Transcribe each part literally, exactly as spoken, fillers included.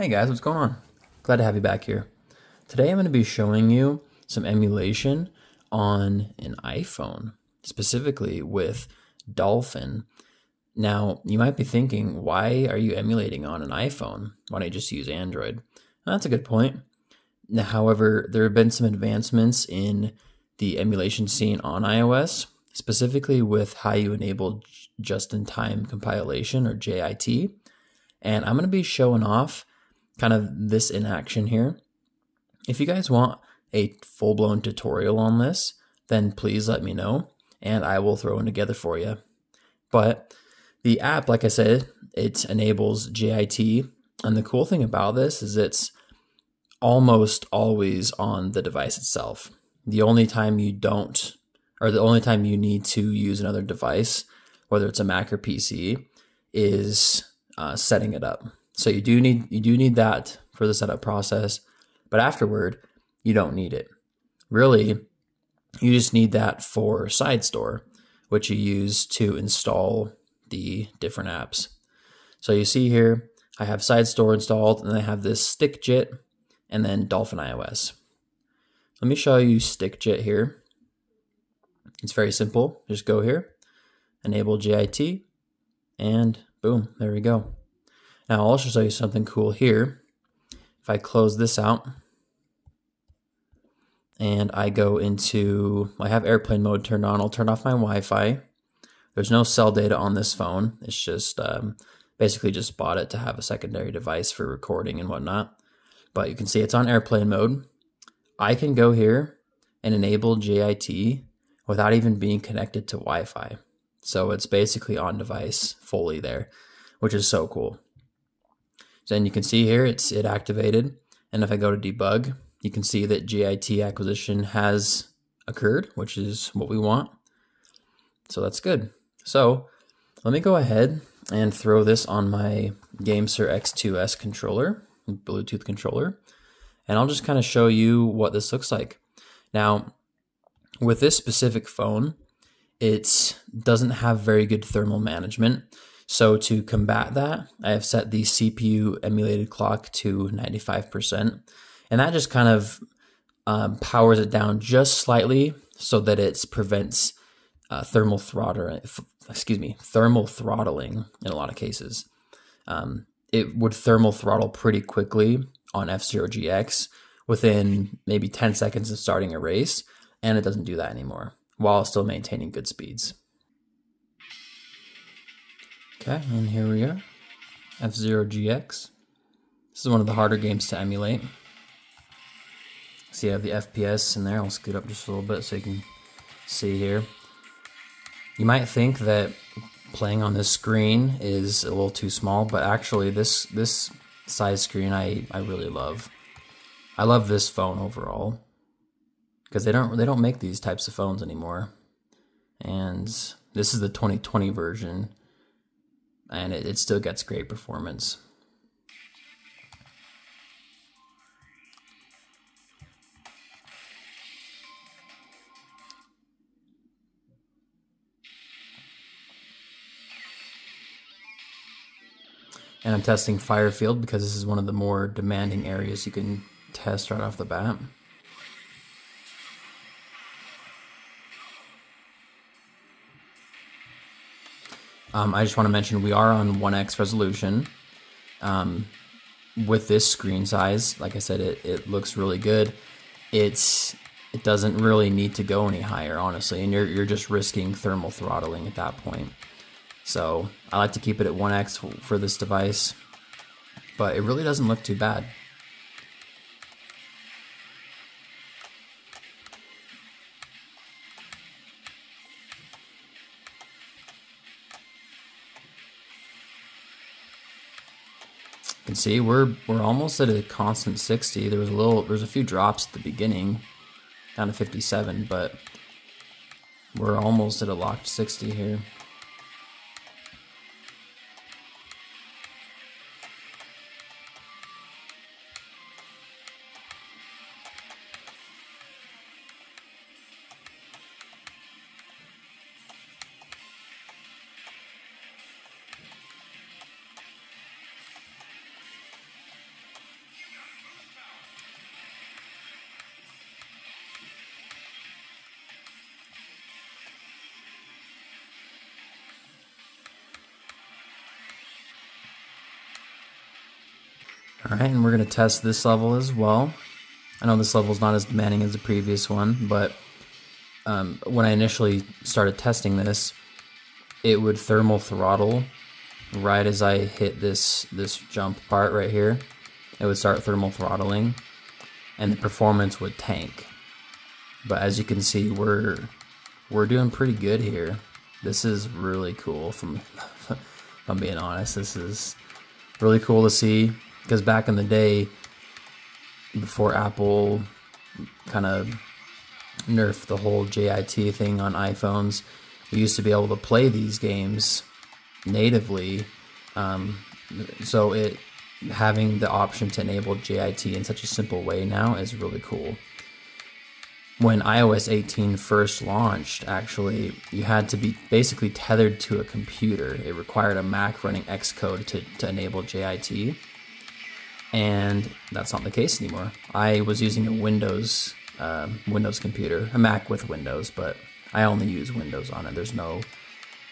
Hey guys, what's going on? Glad to have you back here. Today I'm going to be showing you some emulation on an iPhone, specifically with Dolphin. Now, you might be thinking, why are you emulating on an iPhone? Why don't you just use Android? Well, that's a good point. Now, however, there have been some advancements in the emulation scene on iOS, specifically with how you enable just-in-time compilation, or J I T. And I'm going to be showing off kind of this in action here. If you guys want a full-blown tutorial on this, then please let me know, and I will throw one together for you. But the app, like I said, it enables J I T. And the cool thing about this is it's almost always on the device itself. The only time you don't, or the only time you need to use another device, whether it's a Mac or P C, is uh, setting it up. So you do need you do need that for the setup process, but afterward, you don't need it. Really, you just need that for SideStore, which you use to install the different apps. So you see here, I have SideStore installed, and I have this StikJIT, and then Dolphin iOS. Let me show you StikJIT here. It's very simple. Just go here, enable J I T, and boom, there we go. Now I'll also show you something cool here. If I close this out, and I go into, I have airplane mode turned on. I'll turn off my Wi-Fi. There's no cell data on this phone. It's just um, basically just bought it to have a secondary device for recording and whatnot. But you can see it's on airplane mode. I can go here and enable J I T without even being connected to Wi-Fi. So it's basically on device fully there, which is so cool. Then you can see here, it's it activated. And if I go to debug, you can see that J I T acquisition has occurred, which is what we want. So that's good. So let me go ahead and throw this on my GameSir X two S controller, Bluetooth controller. And I'll just kind of show you what this looks like. Now, with this specific phone, it doesn't have very good thermal management. So to combat that, I have set the C P U emulated clock to ninety-five percent. And that just kind of um, powers it down just slightly so that it prevents uh, thermal throttling, excuse me, thermal throttling in a lot of cases. Um, it would thermal throttle pretty quickly on F-Zero G X within maybe ten seconds of starting a race, and it doesn't do that anymore while still maintaining good speeds. Okay, and here we are, F-Zero G X. This is one of the harder games to emulate. See, I have the F P S in there. I'll scoot up just a little bit so you can see here. You might think that playing on this screen is a little too small, but actually this this size screen I, I really love. I love this phone overall because they don't they don't make these types of phones anymore. And this is the twenty twenty version, and it, it still gets great performance. And I'm testing Firefield because this is one of the more demanding areas you can test right off the bat. Um, I just want to mention we are on one X resolution. Um, with this screen size, like I said, it, it looks really good. It's it doesn't really need to go any higher, honestly, and you're, you're just risking thermal throttling at that point. So I like to keep it at one X for this device, but it really doesn't look too bad. You can see we're we're almost at a constant sixty. There was a little, there's a few drops at the beginning, down to fifty-seven, but we're almost at a locked sixty here. All right, and we're going to test this level as well. I know this level is not as demanding as the previous one, but um, when I initially started testing this, it would thermal throttle right as I hit this this jump part right here. It would start thermal throttling, and the performance would tank. But as you can see, we're we're doing pretty good here. This is really cool. From if I'm being honest, this is really cool to see, because back in the day, before Apple kind of nerfed the whole J I T thing on iPhones, we used to be able to play these games natively. Um, so it having the option to enable J I T in such a simple way now is really cool. When i O S eighteen first launched, actually, you had to be basically tethered to a computer. It required a Mac running Xcode to, to enable J I T. And that's not the case anymore. I was using a Windows uh, Windows computer, a Mac with Windows, but I only use Windows on it. There's no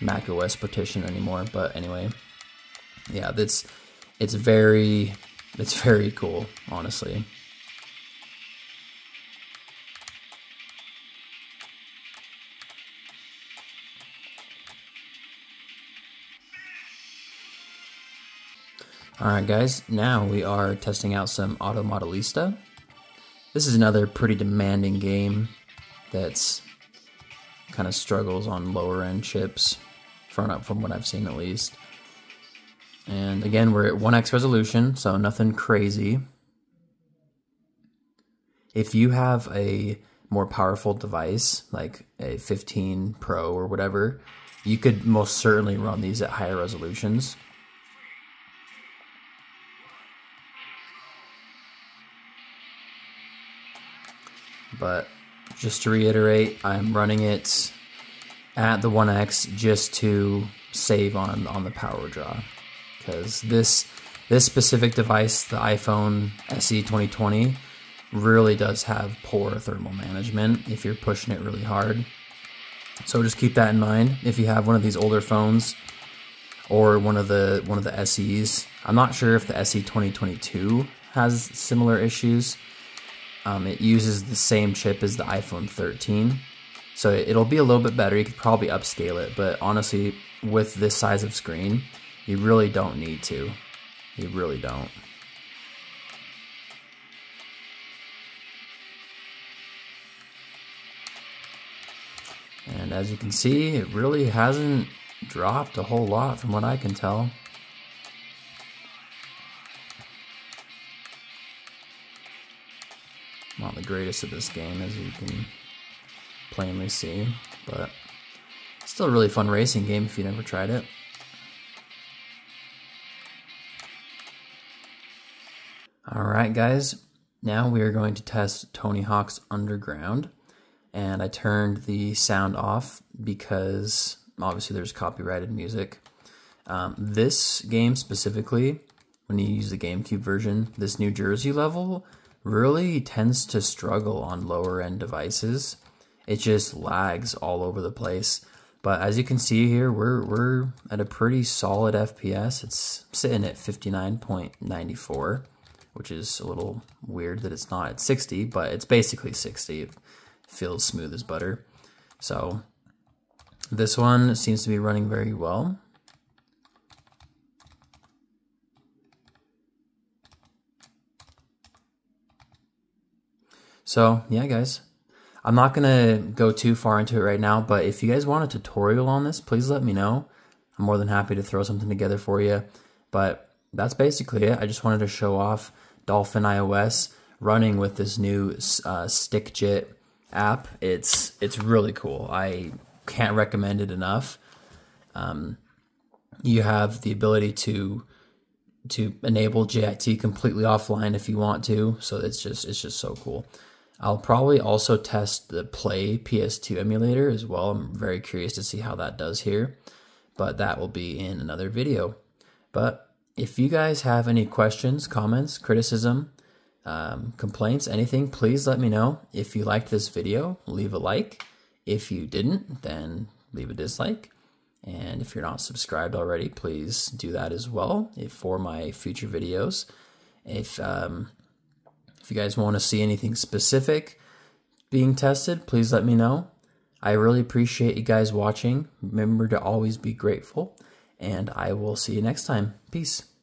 Mac O S partition anymore. But anyway, yeah, that's it's very it's very cool, honestly. Alright guys, now we are testing out some Auto Modelista. This is another pretty demanding game that's kind of struggles on lower end chips, from, from what I've seen at least. And again, we're at one X resolution, so nothing crazy. If you have a more powerful device, like a fifteen Pro or whatever, you could most certainly run these at higher resolutions. But just to reiterate, I'm running it at the one X just to save on on the power draw, because this this specific device, the iPhone S E twenty twenty, really does have poor thermal management if you're pushing it really hard. So just keep that in mind if you have one of these older phones or one of the one of the S Es. I'm not sure if the S E twenty twenty-two has similar issues. Um, it uses the same chip as the iPhone thirteen, so it'll be a little bit better. You could probably upscale it, but honestly, with this size of screen, you really don't need to. You really don't. And as you can see, it really hasn't dropped a whole lot from what I can tell. Not the greatest at this game, as you can plainly see, but it's still a really fun racing game if you never tried it. Alright guys, now we are going to test Tony Hawk's Underground, and I turned the sound off because obviously there's copyrighted music. Um, this game specifically, when you use the GameCube version, this New Jersey level really tends to struggle on lower end devices. It just lags all over the place. But as you can see here, we're we're at a pretty solid F P S. It's sitting at fifty-nine point nine four, which is a little weird that it's not at sixty, but it's basically sixty. It feels smooth as butter. So this one seems to be running very well. So yeah guys, I'm not gonna go too far into it right now, but if you guys want a tutorial on this, please let me know. I'm more than happy to throw something together for you, but that's basically it. I just wanted to show off Dolphin iOS running with this new uh, StikJIT app. It's it's really cool. I can't recommend it enough. Um, you have the ability to to enable J I T completely offline if you want to, so it's just it's just so cool. I'll probably also test the Play P S two emulator as well. I'm very curious to see how that does here, but that will be in another video. But if you guys have any questions, comments, criticism, um, complaints, anything, please let me know. If you liked this video, leave a like. If you didn't, then leave a dislike. And if you're not subscribed already, please do that as well for my future videos. If um, if you guys want to see anything specific being tested, please let me know. I really appreciate you guys watching. Remember to always be grateful, and I will see you next time. Peace.